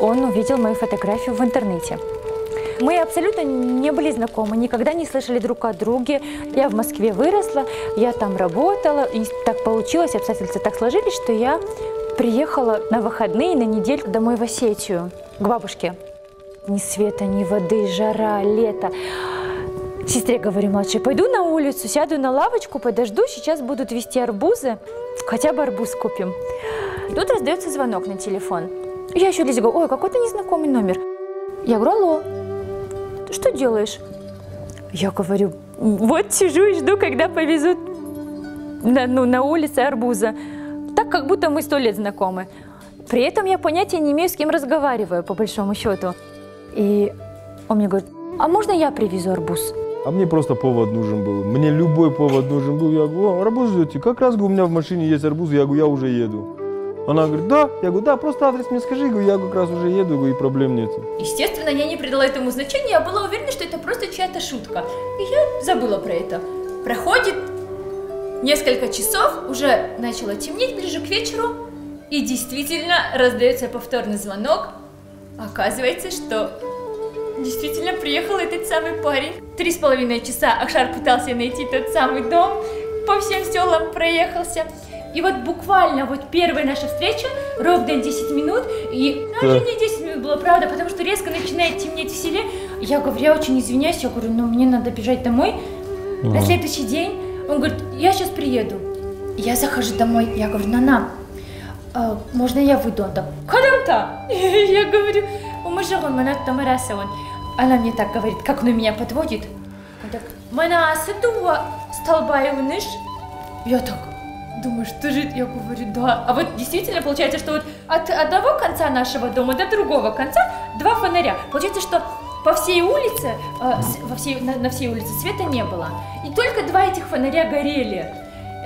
он увидел мою фотографию в интернете. Мы абсолютно не были знакомы, никогда не слышали друг о друге. Я в Москве выросла, я там работала, и так получилось, обстоятельства так сложились, что я приехала на выходные, на недельку домой в Осетию, к бабушке. Ни света, ни воды, жара, лето. Сестре говорю младшей, пойду на улицу, сяду на лавочку, подожду, сейчас будут везти арбузы, хотя бы арбуз купим. Тут раздается звонок на телефон. Я еще Лизе говорю, ой, какой-то незнакомый номер. Я говорю, алло, ты что делаешь? Я говорю, вот сижу и жду, когда повезут на улице арбуза. Так, как будто мы 100 лет знакомы. При этом я понятия не имею, с кем разговариваю, по большому счету. И он мне говорит, а можно я привезу арбуз? А мне просто повод нужен был. Мне любой повод нужен был. Я говорю, арбуз ждете? Как раз у меня в машине есть арбуз. Я говорю, я уже еду. Она говорит, да. Я говорю, да, просто адрес мне скажи. Я говорю, я как раз уже еду, говорю, и проблем нет. Естественно, я не придала этому значения. Я была уверена, что это просто чья-то шутка. И я забыла про это. Проходит несколько часов, уже начало темнеть ближе к вечеру. И действительно раздается повторный звонок. Оказывается, что... действительно, приехал этот самый парень. 3,5 часа Ахшар пытался найти тот самый дом, по всем селам проехался. И вот буквально вот первая наша встреча, ровно 10 минут, и даже не 10 минут было, правда, потому что резко начинает темнеть в селе. Я говорю, я очень извиняюсь, я говорю, ну мне надо бежать домой. На следующий день он говорит, я сейчас приеду. Я захожу домой, я говорю, Нана, можно я выйду? Он так, кадам-то? Я говорю... Она мне так говорит, как она меня подводит. Я так думаю, что же, я говорю, да. А вот действительно получается, что вот от одного конца нашего дома до другого конца 2 фонаря. Получается, что по всей улице, на всей улице света не было. И только 2 этих фонаря горели.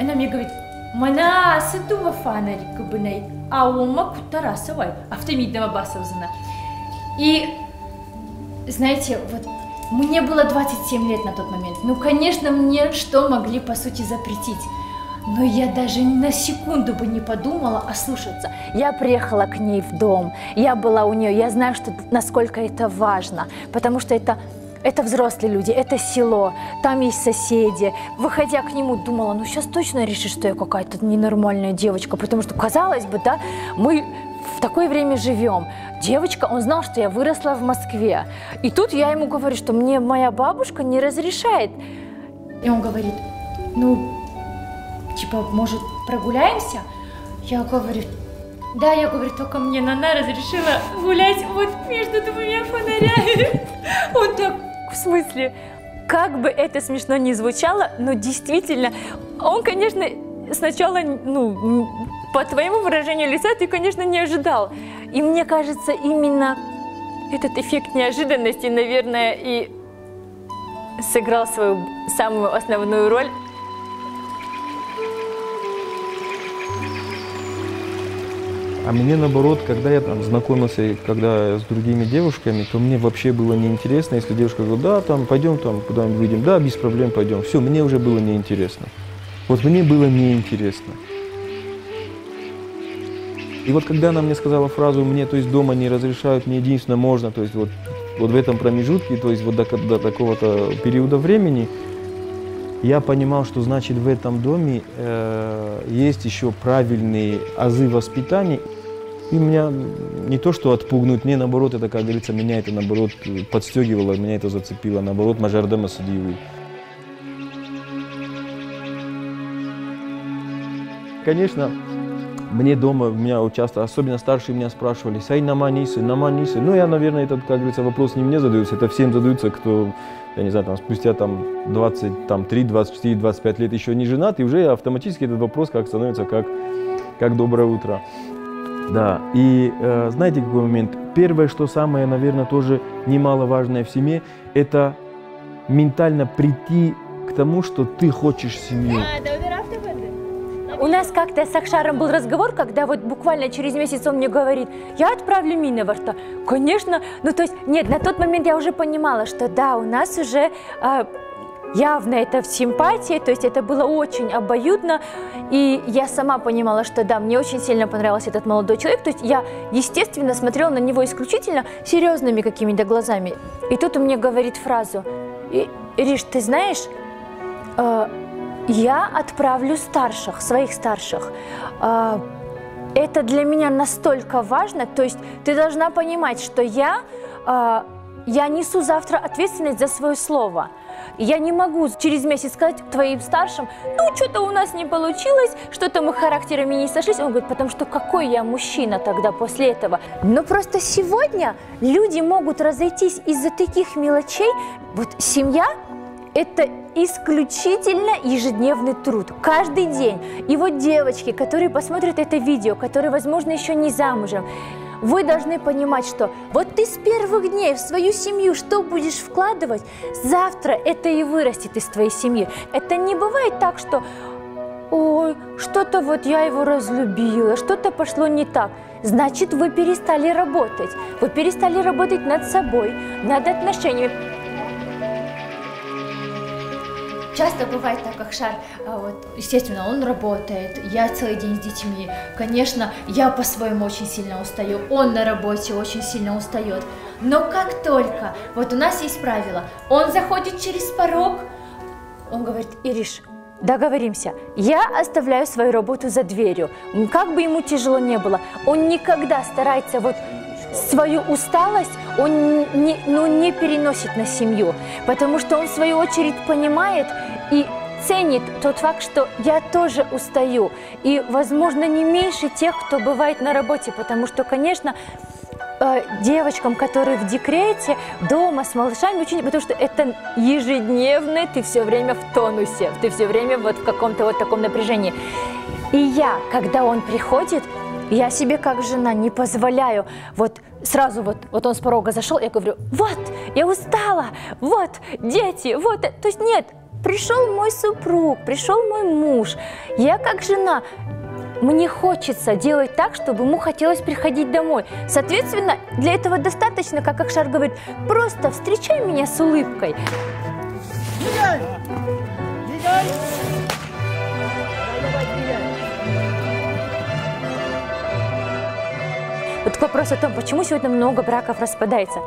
Она мне говорит, мана сыдува фонарик бынай, а ума кутарасовай, автомидного басовзана. И, знаете, вот мне было 27 лет на тот момент. Ну, конечно, мне что могли, по сути, запретить. Но я даже на секунду бы не подумала ослушаться. Я приехала к ней в дом, я была у нее, я знаю, что, насколько это важно. Потому что это взрослые люди, это село, там есть соседи. Выходя к нему, думала, ну, сейчас точно решит, что я какая-то ненормальная девочка. Потому что, казалось бы, да, мы... в такое время живем. Девочка, он знал, что я выросла в Москве. И тут я ему говорю, что мне моя бабушка не разрешает. И он говорит, ну, типа, может, прогуляемся? Я говорю, да, я говорю, только мне Нана разрешила гулять вот между двумя фонарями. Он так, в смысле? Как бы это смешно ни звучало, но действительно, он, конечно, сначала, ну, по твоему выражению лица ты, конечно, не ожидал. И мне кажется, именно этот эффект неожиданности, наверное, и сыграл свою самую основную роль. А мне, наоборот, когда я там знакомился, когда с другими девушками, то мне вообще было неинтересно, если девушка говорит, да, там, пойдем там, куда-нибудь выйдем, да, без проблем пойдем. Все, мне уже было неинтересно. Вот мне было неинтересно. И вот когда она мне сказала фразу «мне, то есть дома не разрешают, мне единственно можно», то есть вот в этом промежутке, то есть вот до такого-то периода времени, я понимал, что значит в этом доме есть еще правильные азы воспитания. И меня не то что отпугнуть, мне наоборот, это, как говорится, меня это наоборот подстегивало, меня это зацепило, наоборот, мажордома судьи. Конечно, мне дома, меня часто, особенно старшие меня спрашивали, «Сай, наманисы». Ну, я, наверное, этот, как говорится, вопрос не мне задается, это всем задается, кто, я не знаю, там, спустя там 23, 24, 25 лет еще не женат, и уже автоматически этот вопрос как становится, как «доброе утро». Да, и знаете, какой момент? Первое, что самое, наверное, тоже немаловажное в семье, это ментально прийти к тому, что ты хочешь семью. У нас как-то с Ахшаром был разговор, когда вот буквально через месяц он мне говорит, я отправлю Миноварта. Конечно, ну то есть, нет, на тот момент я уже понимала, что да, у нас уже явно это в симпатии, то есть это было очень обоюдно, и я сама понимала, что да, мне очень сильно понравился этот молодой человек, то есть я, естественно, смотрела на него исключительно серьезными какими-то глазами. И тут он мне говорит фразу: «Ириш, ты знаешь, я отправлю старших, своих старших. Это для меня настолько важно, то есть ты должна понимать, что я несу завтра ответственность за свое слово. Я не могу через месяц сказать твоим старшим: ну, что-то у нас не получилось, что-то мы характерами не сошлись». Он говорит: потому что какой я мужчина тогда после этого? Но просто сегодня люди могут разойтись из-за таких мелочей. Вот семья – это исключительно ежедневный труд, каждый день. И вот девочки, которые посмотрят это видео, которые, возможно, еще не замужем, вы должны понимать, что вот ты с первых дней в свою семью что будешь вкладывать, завтра это и вырастет из твоей семьи. Это не бывает так, что «ой, что-то вот я его разлюбила, что-то пошло не так». Значит, вы перестали работать. Вы перестали работать над собой, над отношениями. Часто бывает так, как Ахшар, вот, естественно, он работает, я целый день с детьми, конечно, я по-своему очень сильно устаю, он на работе очень сильно устает, но как только, вот у нас есть правило, он заходит через порог, он говорит: «Ириш, договоримся, я оставляю свою работу за дверью», как бы ему тяжело не было, он никогда старается вот... Свою усталость он не переносит на семью, потому что он в свою очередь понимает и ценит тот факт, что я тоже устаю. И, возможно, не меньше тех, кто бывает на работе, потому что, конечно, девочкам, которые в декрете, дома, с малышами, очень, потому что это ежедневно, ты все время в тонусе, ты все время вот в каком-то вот таком напряжении. И я, когда он приходит, я себе как жена не позволяю, вот сразу вот он с порога зашел, я говорю: вот, я устала, вот, дети, вот. То есть нет, пришел мой супруг, пришел мой муж, я как жена, мне хочется делать так, чтобы ему хотелось приходить домой. Соответственно, для этого достаточно, как Ахшар говорит, просто встречай меня с улыбкой. Вот вопрос о том, почему сегодня много браков распадается.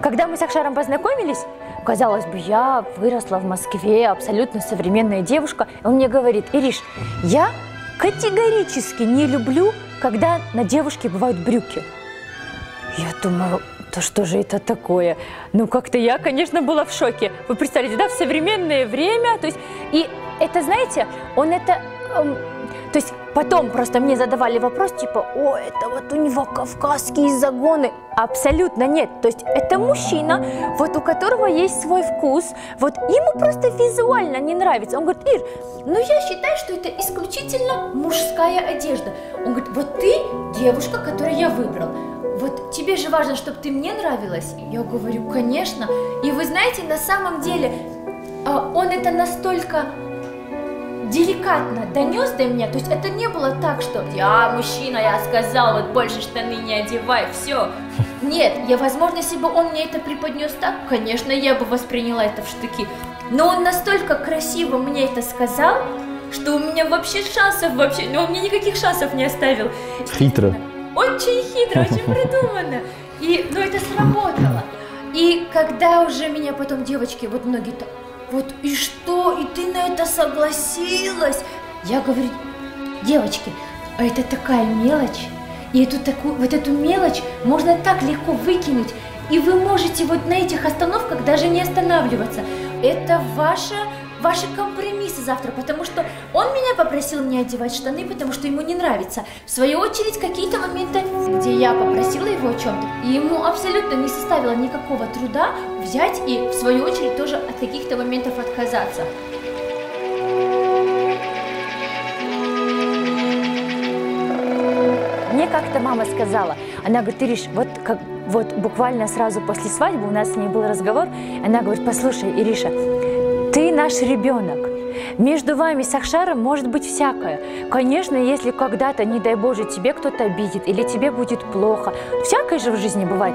Когда мы с Ахшаром познакомились, казалось бы, я выросла в Москве, абсолютно современная девушка. Он мне говорит: «Ириш, я категорически не люблю, когда на девушке бывают брюки». Я думаю, да что же это такое? Ну как-то я, конечно, была в шоке. Вы представляете, да, в современное время. То есть, и это, знаете, он это... То есть потом просто мне задавали вопрос, типа: «О, это вот у него кавказские загоны». Абсолютно нет. То есть это мужчина, вот у которого есть свой вкус, вот ему просто визуально не нравится. Он говорит: «Ир, ну я считаю, что это исключительно мужская одежда». Он говорит: «Вот ты девушка, которую я выбрал. Вот тебе же важно, чтобы ты мне нравилась». Я говорю: «Конечно». И вы знаете, на самом деле он это настолько... деликатно донес до меня, то есть это не было так, что я мужчина, я сказал, вот больше штаны не одевай, все. Нет, я, возможно, если бы он мне это преподнес так, конечно, я бы восприняла это в штыки. Но он настолько красиво мне это сказал, что у меня вообще шансов вообще, ну он мне никаких шансов не оставил. Хитро. Очень хитро, очень продуманно. И, ну, это сработало. И когда уже меня потом девочки, вот многие-то: «Вот и что? И ты на это согласилась?» Я говорю: «Девочки, а это такая мелочь, и вот эту мелочь можно так легко выкинуть, и вы можете вот на этих остановках даже не останавливаться. Это ваши компромиссы завтра, потому что он меня попросил не одевать штаны, потому что ему не нравится. В свою очередь, какие-то моменты, где я попросила его о чем-то, и ему абсолютно не составило никакого труда взять и, в свою очередь, тоже от каких-то моментов отказаться». Мне как-то мама сказала, она говорит: «Ириш, вот буквально сразу после свадьбы у нас с ней был разговор, она говорит: послушай, Ириша, ты наш ребенок. Между вами с Ахшаром может быть всякое. Конечно, если когда-то, не дай Боже, тебе кто-то обидит или тебе будет плохо. Всякое же в жизни бывает.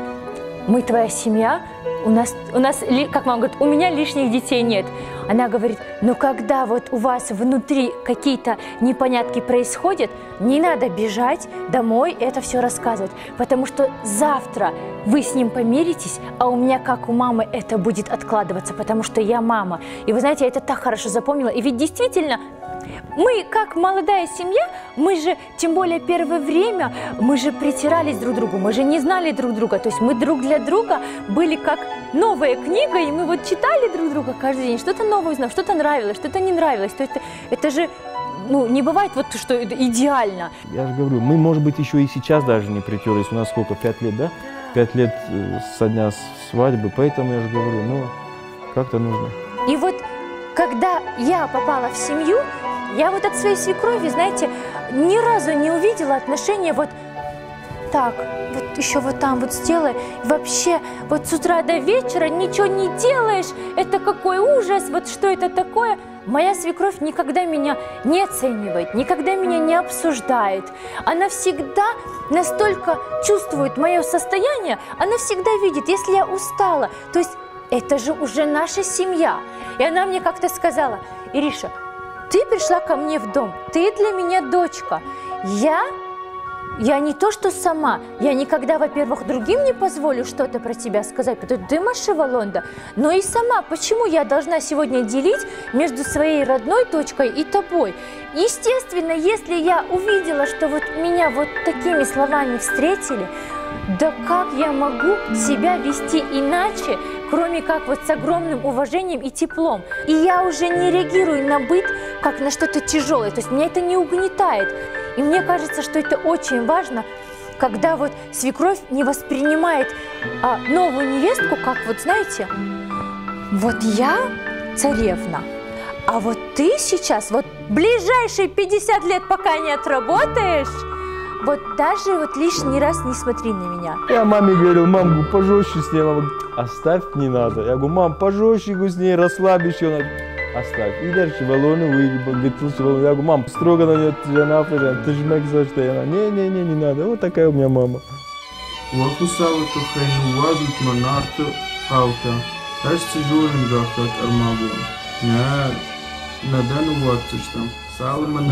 мы твоя семья, у нас, как мама говорит, у меня лишних детей нет. Она говорит, но когда вот у вас внутри какие-то непонятки происходят, не надо бежать домой и это все рассказывать, потому что завтра вы с ним помиритесь, а у меня, как у мамы, это будет откладываться, потому что я мама. И вы знаете, я это так хорошо запомнила. И ведь действительно, мы, как молодая семья, мы же, тем более первое время, мы же притирались друг к другу, мы же не знали друг друга. То есть мы друг для друга были как новая книга, и мы вот читали друг друга каждый день, что-то новое узнали, что-то нравилось, что-то не нравилось. То есть это же, ну, не бывает вот что идеально. Я же говорю, мы, может быть, еще и сейчас даже не притерлись, у нас сколько, 5 лет, да? 5 лет со дня свадьбы, поэтому я же говорю, ну, как-то нужно. И вот, когда я попала в семью, я вот от своей свекрови, знаете, ни разу не увидела отношения вот так, вот еще вот там вот сделай. Вообще, вот с утра до вечера ничего не делаешь, это какой ужас, вот что это такое. Моя свекровь никогда меня не оценивает, никогда меня не обсуждает. Она всегда настолько чувствует мое состояние, она всегда видит, если я устала. То есть это же уже наша семья. И она мне как-то сказала, Ириша, ты пришла ко мне в дом, ты для меня дочка. Я не то, что сама, я никогда, во-первых, другим не позволю что-то про тебя сказать, потому что ты Машева Лонда, но и сама, почему я должна сегодня делить между своей родной дочкой и тобой? Естественно, если я увидела, что вот меня вот такими словами встретили, да как я могу себя вести иначе, кроме как вот с огромным уважением и теплом? И я уже не реагирую на быт, как на что-то тяжелое, то есть меня это не угнетает. И мне кажется, что это очень важно, когда вот свекровь не воспринимает новую невестку, как вот, знаете, вот я царевна, а вот ты сейчас, вот ближайшие 50 лет, пока не отработаешь, вот даже вот лишний раз не смотри на меня. Я маме говорил, мам, пожестче с ней, мама говорит, оставь, не надо. Я говорю, мам, пожестче с ней, расслабишь ее, она оставь. И дальше волоны выиграл. Я говорю, мам, строго на нее, ты же мэг за что. Она, не, не надо. Вот такая у меня мама.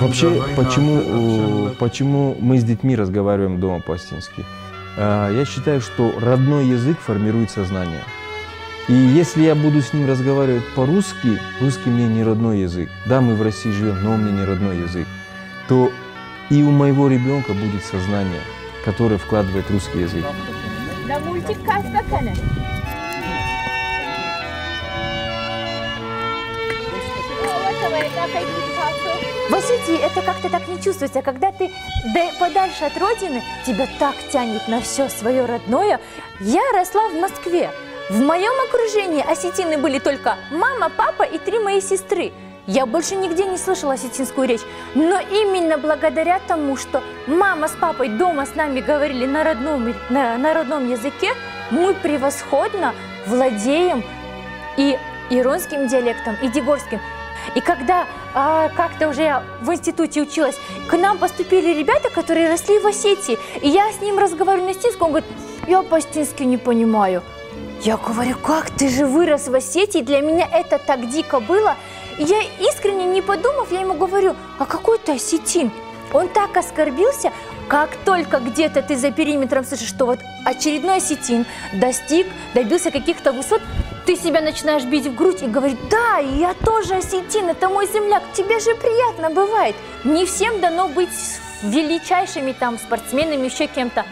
Вообще, почему мы с детьми разговариваем дома по-астински? Я считаю, что родной язык формирует сознание. И если я буду с ним разговаривать по-русски, русский мне не родной язык, да, мы в России живем, но он мне не родной язык, то и у моего ребенка будет сознание, которое вкладывает русский язык. В Осетии это как-то так не чувствуется, когда ты подальше от родины, тебя так тянет на все свое родное. Я росла в Москве. В моем окружении осетины были только мама, папа и 3 мои сестры. Я больше нигде не слышала осетинскую речь. Но именно благодаря тому, что мама с папой дома с нами говорили на родном языке, мы превосходно владеем и иронским диалектом, и дегорским. И когда как-то уже я в институте училась, к нам поступили ребята, которые росли в Осетии. И я с ним разговариваю на осетинском, он говорит, я по-осетински не понимаю. Я говорю, как ты же вырос в Осетии, для меня это так дико было. И я искренне, не подумав, я ему говорю, а какой ты осетин? Он так оскорбился, как только где-то ты за периметром слышишь, что вот очередной осетин добился каких-то высот, ты себя начинаешь бить в грудь и говорить, да, я тоже осетин, это мой земляк, тебе же приятно бывает. Не всем дано быть величайшими там спортсменами, еще кем-то.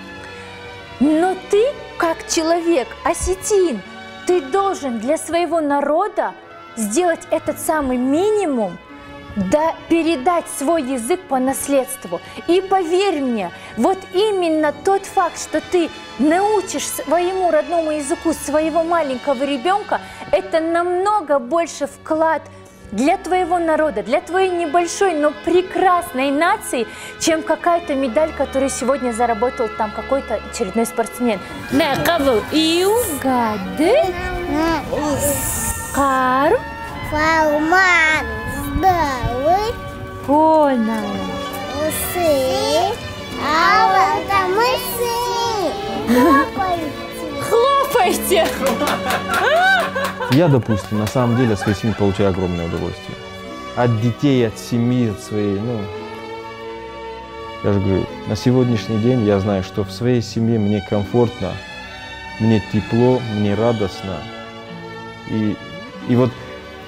Но ты, как человек, осетин, ты должен для своего народа сделать этот самый минимум, да передать свой язык по наследству. И поверь мне, вот именно тот факт, что ты научишь своему родному языку своего маленького ребенка, это намного больше вклад для твоего народа, для твоей небольшой, но прекрасной нации, чем какая-то медаль, которую сегодня заработал там какой-то очередной спортсмен. Хлоп! Лопайте! Я, допустим, на самом деле от своей семьи получаю огромное удовольствие. От детей, от семьи, от своей, ну... Я же говорю, на сегодняшний день я знаю, что в своей семье мне комфортно, мне тепло, мне радостно. И вот,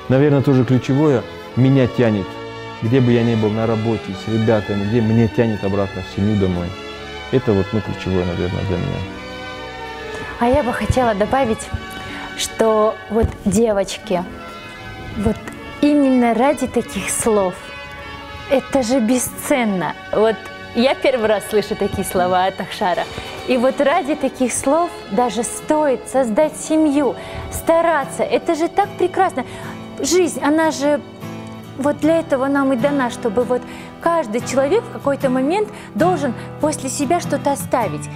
наверное, тоже ключевое, меня тянет, где бы я ни был, на работе, с ребятами, где меня тянет обратно в семью, домой. Это вот, ну, ключевое, наверное, для меня. А я бы хотела добавить, что вот девочки, вот именно ради таких слов, это же бесценно. Вот я первый раз слышу такие слова от Ахшара. И вот ради таких слов даже стоит создать семью, стараться. Это же так прекрасно. Жизнь, она же вот для этого нам и дана, чтобы вот каждый человек в какой-то момент должен после себя что-то оставить.